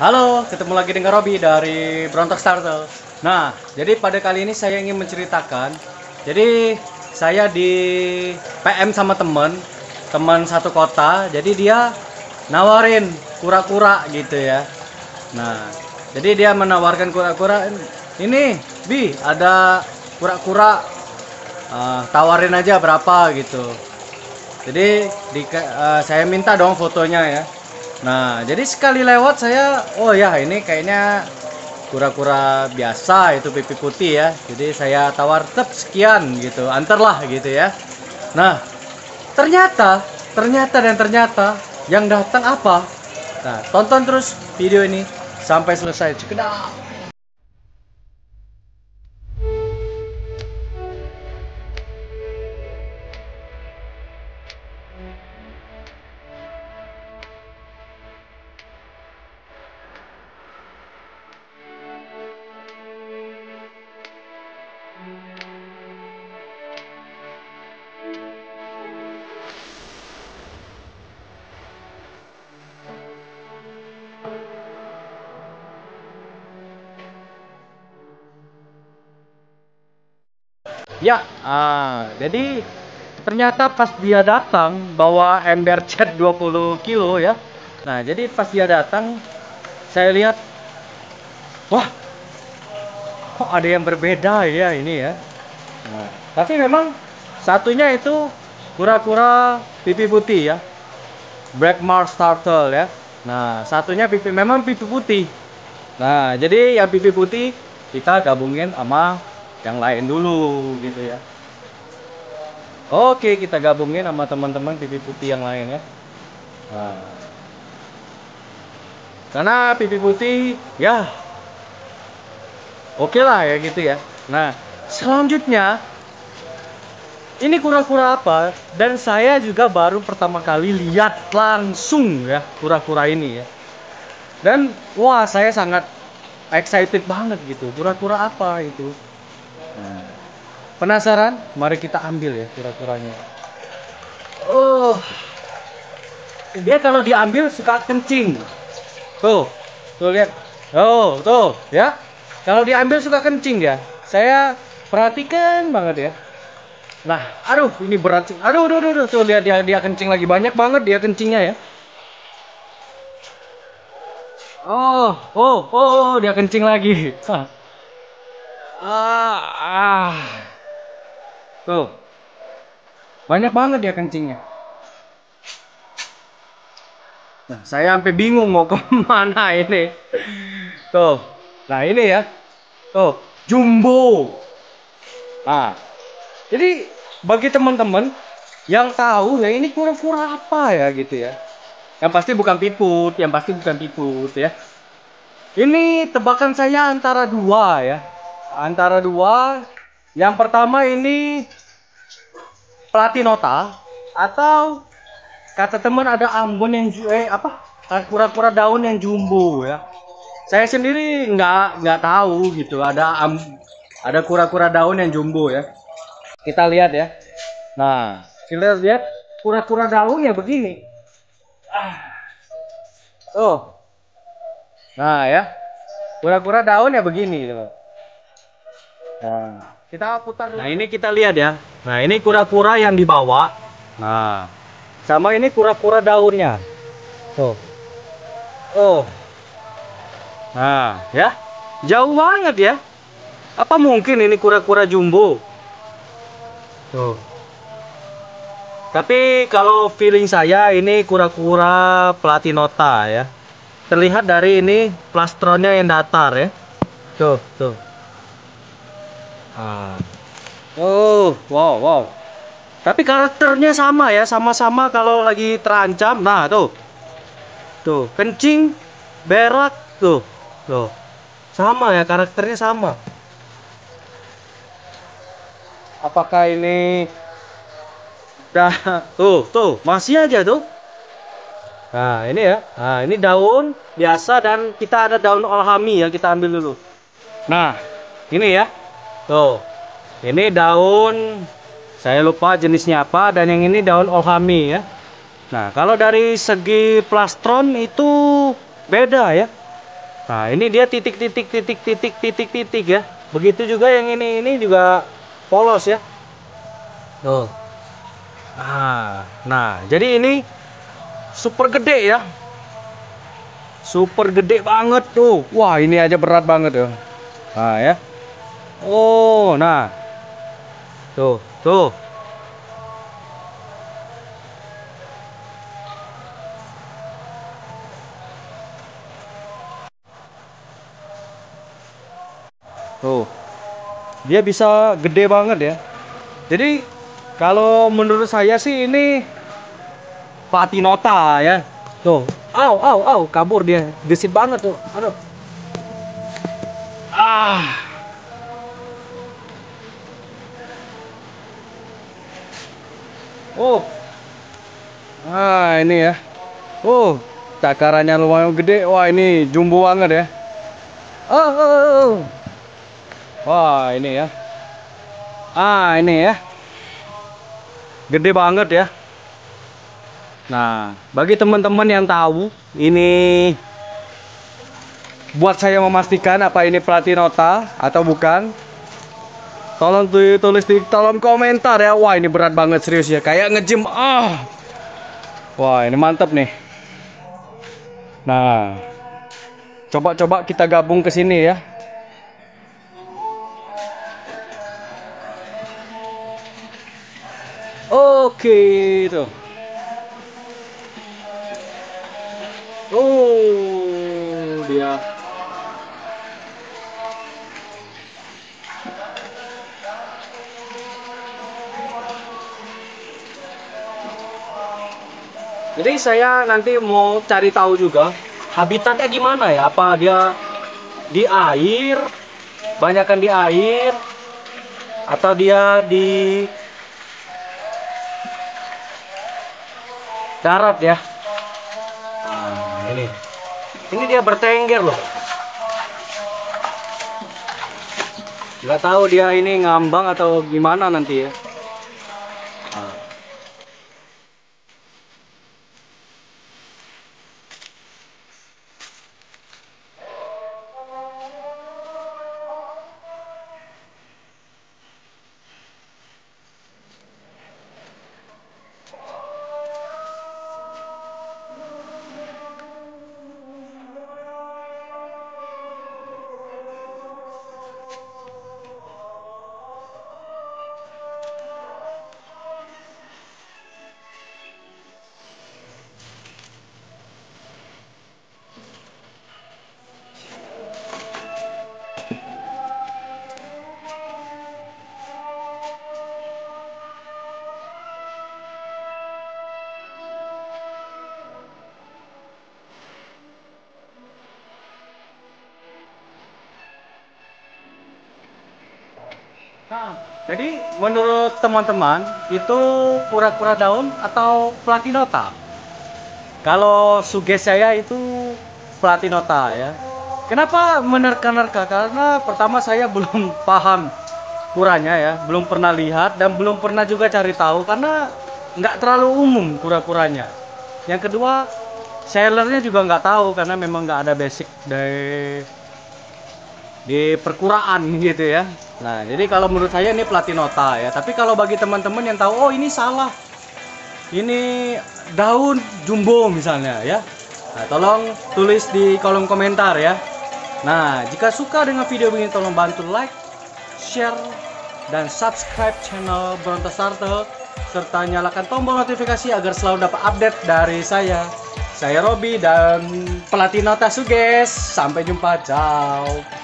Halo, ketemu lagi dengan Robby dari Brontoks Turtle. Nah, jadi pada kali ini saya ingin menceritakan. Jadi saya di PM sama teman satu kota. Jadi dia nawarin kura-kura gitu ya. Nah, jadi dia menawarkan kura-kura. Ini, Bi, ada kura-kura, tawarin aja berapa gitu. Jadi saya minta dong fotonya ya. Nah, jadi sekali lewat saya, oh ya ini kayaknya kura-kura biasa itu pipi putih ya. Jadi saya tawar sekian gitu, antarlah gitu ya. Nah, ternyata yang datang apa? Nah, tonton terus video ini sampai selesai. Cekedak. Ya, jadi ternyata pas dia datang bawa ember cat 20 kilo ya. Nah, jadi pas dia datang saya lihat, wah, kok ada yang berbeda ya ini ya. Nah, tapi memang satunya itu kura-kura pipi putih ya, Black Marsh Turtle ya. Nah, satunya memang pipi putih. Nah, jadi yang pipi putih kita gabungin sama yang lain dulu gitu ya. Oke, kita gabungin sama teman-teman pipi putih yang lain ya. Nah, karena pipi putih ya oke lah ya gitu ya. Nah, selanjutnya ini kura-kura apa, dan saya juga baru pertama kali lihat langsung ya kura-kura ini ya. Dan wah, saya sangat excited banget gitu, kura-kura apa itu. Nah, penasaran? Mari kita ambil ya kura-kuranya. Oh, dia kalau diambil suka kencing. Tuh lihat. Oh, tuh ya. Kalau diambil suka kencing ya. Saya perhatikan banget ya. Nah, aduh, ini berat. Aduh. Tuh lihat dia kencing lagi, banyak banget dia kencingnya ya. Oh, dia kencing lagi. Tuh, banyak banget dia kencingnya. Nah, saya sampai bingung mau kemana ini. Tuh, nah ini ya, tuh jumbo. Nah, jadi bagi teman-teman yang tahu ya ini kura-kura apa ya gitu ya, yang pasti bukan piput ya. Ini tebakan saya antara dua ya. Yang pertama ini platynota, atau kata teman ada Ambon yang kura-kura daun yang jumbo ya. Saya sendiri nggak tahu gitu ada kura-kura daun yang jumbo ya. Kita lihat ya. Nah, kita lihat kura-kura daunnya begini. Tuh. Nah ya, kura-kura daunnya begini tuh. Nah, kita putar dulu. Nah, ini kita lihat ya. Nah, ini kura-kura yang dibawa. Nah, sama ini kura-kura daunnya. Tuh. Oh. Nah, ya. Jauh banget ya. Apa mungkin ini kura-kura jumbo? Tuh. Tapi kalau feeling saya ini kura-kura platynota ya. Terlihat dari ini plastronnya yang datar ya. Tuh. Oh, wow. Tapi karakternya sama ya, sama-sama kalau lagi terancam. Nah, tuh kencing, berak, tuh, sama ya, karakternya sama. Apakah ini? Dah, tuh, masih aja tuh. Nah, ini ya. Nah, ini daun biasa dan kita ada daun Olhami ya, kita ambil dulu. Nah, ini ya. Tuh, ini daun, saya lupa jenisnya apa, dan yang ini daun Olhami ya. Nah, kalau dari segi plastron itu beda ya. Nah, ini dia titik-titik ya. Begitu juga yang ini juga polos ya. Tuh. Nah, jadi ini super gede ya. Super gede banget tuh. Wah, ini aja berat banget ya. Nah, ya. Oh, nah. Tuh. Tuh, dia bisa gede banget ya. Jadi kalau menurut saya sih ini platynota ya. Tuh, au, kabur dia, gesit banget tuh. Aduh. Oh. Ini ya. Oh, takarannya lumayan gede. Wah, ini jumbo banget ya. Oh. Wah, ini ya. Ini ya. Gede banget ya. Nah, bagi teman-teman yang tahu, ini buat saya memastikan apa ini platynota atau bukan, tolong tulis di kolom komentar ya. Wah, ini berat banget serius ya. Kayak nge-gym. Wah, ini mantap nih. Nah, coba kita gabung ke sini ya. Oke, itu. Oh, dia. Jadi saya nanti mau cari tahu juga habitatnya gimana ya? Apa dia di air? Banyakan di air? Atau dia di darat ya. Ini dia bertengger loh. Nggak tahu dia ini ngambang atau gimana nanti ya. Nah, jadi menurut teman-teman itu kura-kura daun atau platynota? Kalau sugesti saya itu platynota ya. Kenapa menerka-nerka? Karena pertama saya belum paham kuranya ya, belum pernah lihat dan belum pernah juga cari tahu karena nggak terlalu umum kura-kuranya. Yang kedua, sellernya juga nggak tahu karena memang nggak ada basic di perkuraan gitu ya. Nah, jadi kalau menurut saya ini platynota ya. Tapi kalau bagi teman-teman yang tahu, oh ini salah, ini daun jumbo misalnya ya, nah, tolong tulis di kolom komentar ya. Nah, jika suka dengan video ini tolong bantu like, share, dan subscribe channel Brontoks Turtle, serta nyalakan tombol notifikasi agar selalu dapat update dari saya. Saya Robby dan platynota suges. Sampai jumpa, ciao.